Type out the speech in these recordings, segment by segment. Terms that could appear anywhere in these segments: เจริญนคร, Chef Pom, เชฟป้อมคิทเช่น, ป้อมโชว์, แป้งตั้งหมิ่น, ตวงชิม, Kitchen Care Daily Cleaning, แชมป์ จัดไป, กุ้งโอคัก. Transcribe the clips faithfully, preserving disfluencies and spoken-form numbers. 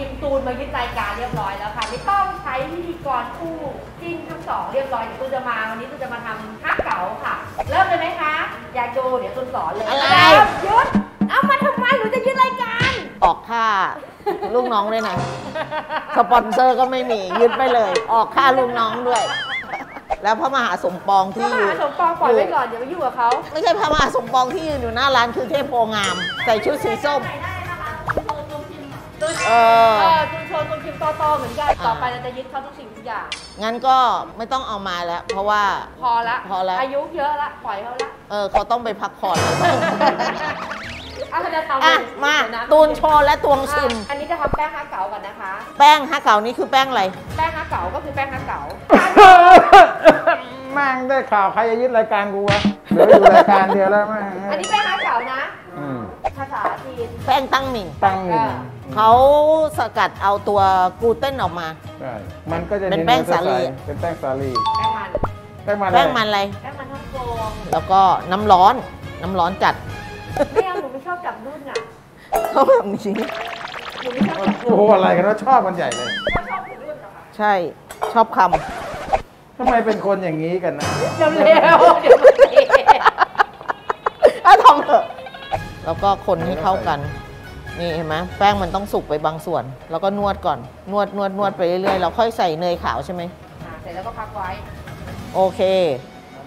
ทีมตูนมายึดรายการเรียบร้อยแล้วค่ะไม่ต้องใช้พิธีกรคู่จิ้นทั้งสองเรียบร้อยเดี๋ยวตูนจะมาวันนี้ตูนจะมาทำฮักเก๋าค่ะเริ่มเลยไหมคะอยากโจเดี๋ยวตูนสอนเลยอะไรยึดเอามาทำไมหนูจะยึดรายการออกค่าลูกน้องด้วยนะสปอนเซอร์ก็ไม่มียึดไปเลยออกค่าลูกน้องด้วยแล้วพระมหาสมปองที่อยู่พระมหาสมปองปล่อยไว้ก่อนอย่าไปอยู่กับเขาไม่ใช่พระมหาสมปองที่ยืนอยู่หน้าร้านคือเทพโพงามใส่ชุดสีส้มเออจุนชนจุนคิมโตโตเหมือนกันต่อไปเราจะยึดเขาทุกสิ่งทุกอย่างงั้นก็ไม่ต้องเอามาแล้วเพราะว่าพอละพอละอายุเยอะละปล่อยเขาละเออเขาต้องไปพักผ่อนอ่ะมาตูนโชว์และตวงชิมอันนี้จะทำแป้งฮักเก๋าก่อนนะคะแป้งฮักเก๋านี่คือแป้งอะไรแป้งฮักเก๋าก็คือแป้งฮักเก๋าแม่งได้ข่าวใครจะยึดรายการกูวะเดี๋ยวอยู่รายการเดียวแล้วแม่งอันนี้แป้งฮักเก๋านะภาษาจีนแป้งตั้งหมิ่นตั้งหมิ่นเขาสกัดเอาตัวกลูเตนออกมาใช่มันก็จะเป็นแป้งสาลีเป็นแป้งสาลีแป้งมันแป้งมันอะไรแป้งมันทั้งกองแล้วก็น้ำร้อนน้ำร้อนจัดไม่เอาหนูไม่ชอบจับรุ่นอ่ะเขาแบบนี้หนูไม่ชอบโอ้โหอะไรกันว่าชอบมันใหญ่เลยชอบรุ่นเหรอคะใช่ชอบคำทำไมเป็นคนอย่างนี้กันนะเร็วเร็วอ่ะทำเถอะแล้วก็คนให้เข้ากันนี่เห็นไหมแป้งมันต้องสุกไปบางส่วนแล้วก็นวดก่อนนวดนวดนวดไปเรื่อยๆเราค่อยใส่เนยขาวใช่ไหมเสร็จแล้วก็พักไว้โอเค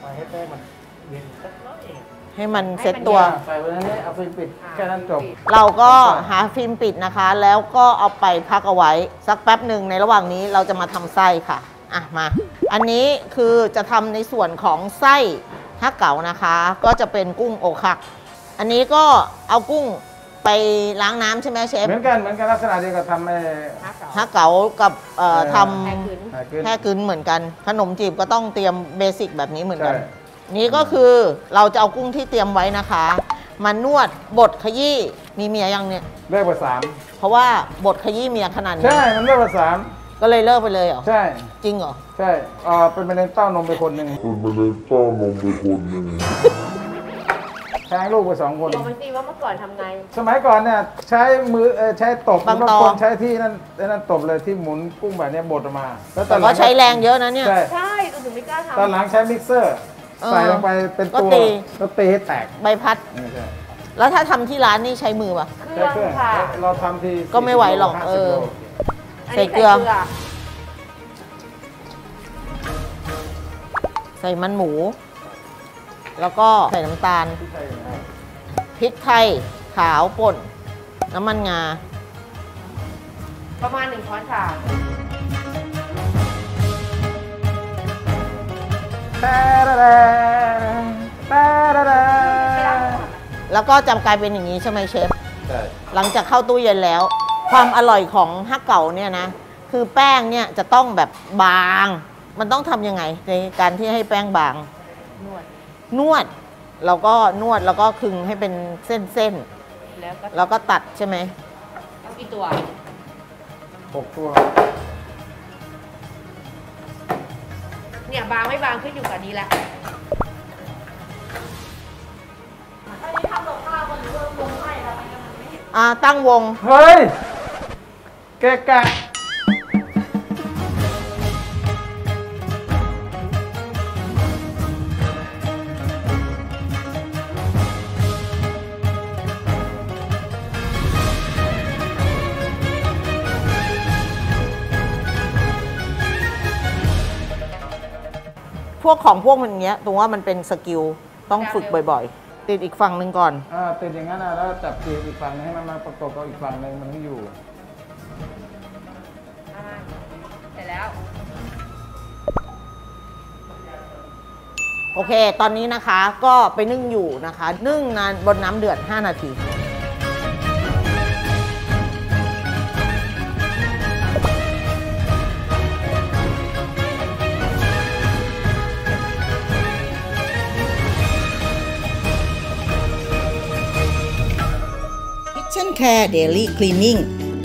มาให้แป้งมันเย็นสักน้อยให้มันเซ็ตตัวใส่ไว้นี่เอาฟิล์มปิดแค่นั้นจบเราก็หาฟิล์มปิดนะคะแล้วก็เอาไปพักเอาไว้สักแป๊บหนึ่งในระหว่างนี้เราจะมาทำไส้ค่ะอ่ะมาอันนี้คือจะทำในส่วนของไส้ฮักเก๋านะคะก็จะเป็นกุ้งโอคักอันนี้ก็เอากุ้งไปล้างน้ำใช่ไหมเชฟเหมือนกันเหมือนกันลักษณะเดียวกับทำฮักเก๋ากับทำแค่กึนเหมือนกันขนมจีบก็ต้องเตรียมเบสิกแบบนี้เหมือนกันนี่ก็คือเราจะเอากุ้งที่เตรียมไว้นะคะมานวดบดขยี้มีเมียยังเนี่ยเลิกไปสามเพราะว่าบดขยี้เมียขนาดนี้ใช่มันเลิกไปสามก็เลยเลิกไปเลยเหรอใช่จริงเหรอใช่อ่าเป็นมะเร็งเต้านมไปคนหนึ่งเป็นมะเร็งเต้านมไปคนหนึ่งแทงลูกไปสองคนบอกมันตีว่าเมื่อก่อนทำไงสมัยก่อนเนี่ยใช้มือใช้ตบบางคนใช้ที่นั่นนั่นตบเลยที่หมุนกุ้งแบบนี้บดออกมาแล้วแต่ก็ใช้แรงเยอะนะเนี่ยใช่จนถึงไม่กล้าทำตอนหลังใช้มิกเซอร์ใส่ลงไปเป็นตัวก็ตีให้แตกใบพัดแล้วถ้าทำที่ร้านนี่ใช้มือป่ะเครื่องค่ะเราทำทีก็ไม่ไหวหรอกเออใส่เกลือใส่มันหมูแล้วก็ใส่น้ำตาลพริกไทยขาวป่นน้ำมันงาประมาณหนึ่งช้อนชาแล้วก็จะกลายเป็นอย่างนี้ใช่ไหมเชฟหลังจากเข้าตู้เย็นแล้วความอร่อยของฮักเก๋าเนี่ยนะคือแป้งเนี่ยจะต้องแบบบางมันต้องทำยังไงในการที่ให้แป้งบางนวดนวดแล้วก็นวดแล้วก็คึงให้เป็นเส้นๆแล้วก็ตัดใช่ไหมกี่ตัวหกตัวเนี่ยบางไม่บางขึ้นอยู่กับนี้แหละอันนี้ทำลงข้าวกันหรือลงวงไพ่อะไรกันไม่เห็นอ่าตั้งวงเฮ้ยเกะกะพวกของพวกมันเงี้ยตรงว่ามันเป็นสกิลต้องฝึกบ่อยๆติดอีกฝั่งหนึ่งก่อนอ่าติดอย่างนั้นนะแล้วจับตีอีกฝั่งให้มันมาประกบกับอีกฝั่งหนึ่งมันไม่อยู่เสร็จแล้วโอเคตอนนี้นะคะก็ไปนึ่งอยู่นะคะนึ่งนานบนน้ำเดือดห้านาทีKitchen Care Daily Cleaning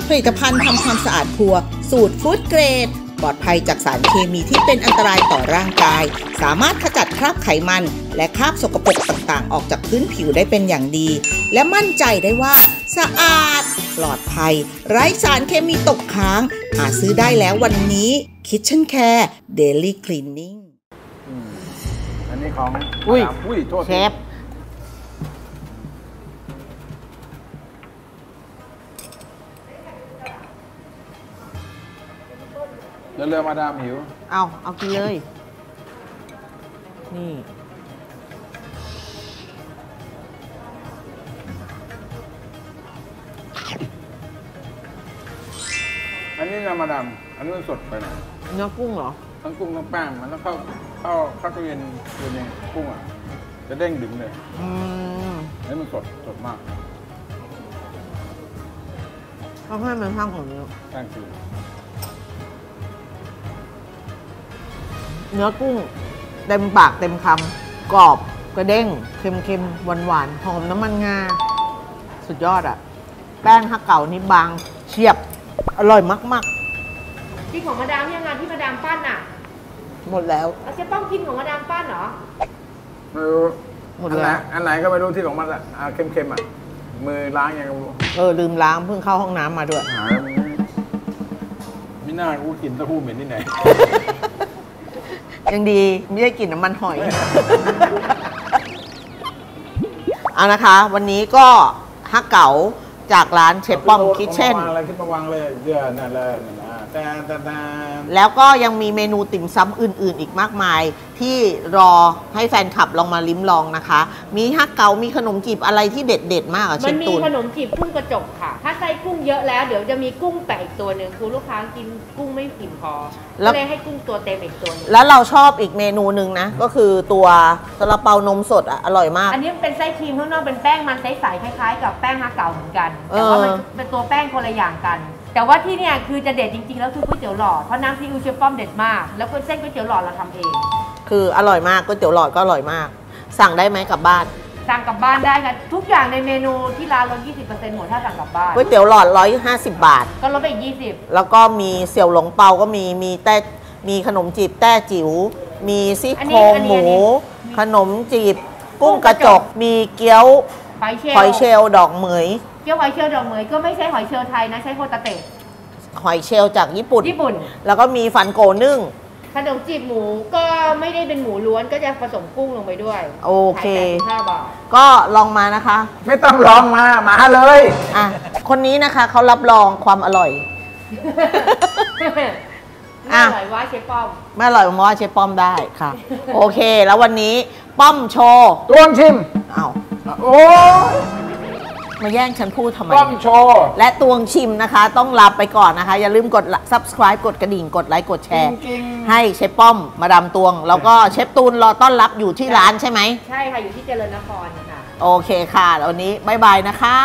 ผลิตภัณฑ์ทำความสะอาดครัวสูตรฟู้ดเกรด ปลอดภัยจากสารเคมีที่เป็นอันตรายต่อร่างกายสามารถขจัดคราบไขมันและคราบสกปรกต่างๆออกจากพื้นผิวได้เป็นอย่างดีและมั่นใจได้ว่าสะอาดปลอดภัยไร้สารเคมีตกค้างหาซื้อได้แล้ววันนี้ Kitchen Care Daily Cleaning อันนี้ของอุ้ยอุ้ยโทษเชฟเร็วๆมาดามหิวเอาเอากินเลยนี่อันนี้นะมาดามอันนี้สดไปหน่อยเนื้อกุ้งเหรอทั้งกุ้งทั้งแป้งมันต้องเข้าเข้าเข้าตู้เย็นเย็นๆกุ้งอ่ะจะเด้งดึงเลยอืมนี่มันสดสดมากเอาให้มันข้างของเนื้อแป้งคือเนื้อกุ้งเต็มปากเต็มคำกรอบกระเด้งเค็มๆหวานๆหอมน้ำมันงาสุดยอดอ่ะแป้งฮักเก่านี่บางเฉียบอร่อยมากๆกินของมาดามยังไงที่มาดามปั้นอ่ะหมดแล้วเราจะต้องกินของมาดามปั้นเหรอไม่รู้หมดแล้วอันไหนก็ไม่รู้ที่ของมันอ่ะเค็มๆอ่ะมือล้างยังเออลืมล้างเพิ่งเข้าห้องน้ำมาด้วยไม่น่ากูกินเต้าหู้เหม็นที่ไหนยังดีไม่ได้กลิ่นน้ำมันหอย เอานะคะวันนี้ก็ฮักเก๋าจากร้านเชฟป้อมคิทเช่นอะไรขึ้นมาวางเลยเดือนอะไรแต่แต่แล้วก็ยังมีเมนูติ่มซ้ำอื่นๆอีกมากมายที่รอให้แฟนคลับลองมาลิ้มลองนะคะมีฮักเก๋ามีขนมจีบอะไรที่เด็ดๆมากอ่ะเชฟตูนมันมีขนมจีบกุ้งกระจกค่ะถ้าใส่กุ้งเยอะแล้วเดี๋ยวจะมีกุ้งแปะอีกตัวหนึ่งคือลูกค้ากินกุ้งไม่อิ่มพอก็เลยให้กุ้งตัวเต็มอีกตัวนึงแล้วเราชอบอีกเมนูหนึ่งนะก็คือตัวซาลาเปานมสดอ่ะอร่อยมากอันนี้เป็นไส้ครีมข้างนอกเป็นแป้งมันใสๆคล้ายๆกับแป้งฮักเก๋าเหมือนกันแต่ว่ามันเป็นตัวแป้งคนละอย่างกันแต่ว่าที่เนี่ยคือจะเด็ดจริงๆแล้วคือก๋วยเตี๋ยวหลอดเพราะน้ำที่อูเชฟป้อมเด็ดมากแล้วก็เส้นก๋วยเตี๋ยวหลอดเราทำเองคืออร่อยมากก๋วยเตี๋ยวหลอดก็อร่อยมากสั่งได้ไหมกลับบ้านสั่งกลับบ้านได้ค่ะทุกอย่างในเมนูที่ร้านลด ยี่สิบเปอร์เซ็นต์ หมดถ้าสั่งกลับบ้านก๋วยเตี๋ยวหลอดหนึ่งร้อยห้าสิบบาทก็ลดไปอีกยี่สิบแล้วก็มีเสี่ยวหลงเปาก็มีมีแต่มีขนมจีบแต้จิ๋วมีซี่โครงหมูขนมจีบกุ้งกระจกมีเกี๊ยวหอยเชลล์ดอกเหมยเกี๊ยวหอยเชลล์ดอกเหมยก็ไม่ใช่หอยเชลล์ไทยนะใช้โฮตาเตะหอยเชลล์จากญี่ปุ่นญี่ปุ่นแล้วก็มีฟันโกนึ่งขนมจีบหมูก็ไม่ได้เป็นหมูล้วนก็จะผสมกุ้งลงไปด้วยโอเคก็ลองมานะคะไม่ต้องลองมามาเลยอ่ะคนนี้นะคะเขารับรองความอร่อยไม่อร่อยว่าเชฟป้อมไม่อร่อยว่าเชฟป้อมได้ค่ะโอเคแล้ววันนี้ป้อมโชว์ต้นชิมอ้าวโอ้มาแย่งฉันพูดทำไมป้อมโชว์และตวงชิมนะคะต้องลาไปก่อนนะคะอย่าลืมกด ซับสไครบ์ กดกระดิ่งกดไลค์กดแชร์ให้เชฟป้อมมาดามตวงแล้วก็เชฟตูนรอต้อนรับอยู่ที่ร้านใช่ไหมใช่ค่ะอยู่ที่เจริญนครค่ะโอเคค่ะวันนี้บ๊ายบายนะคะ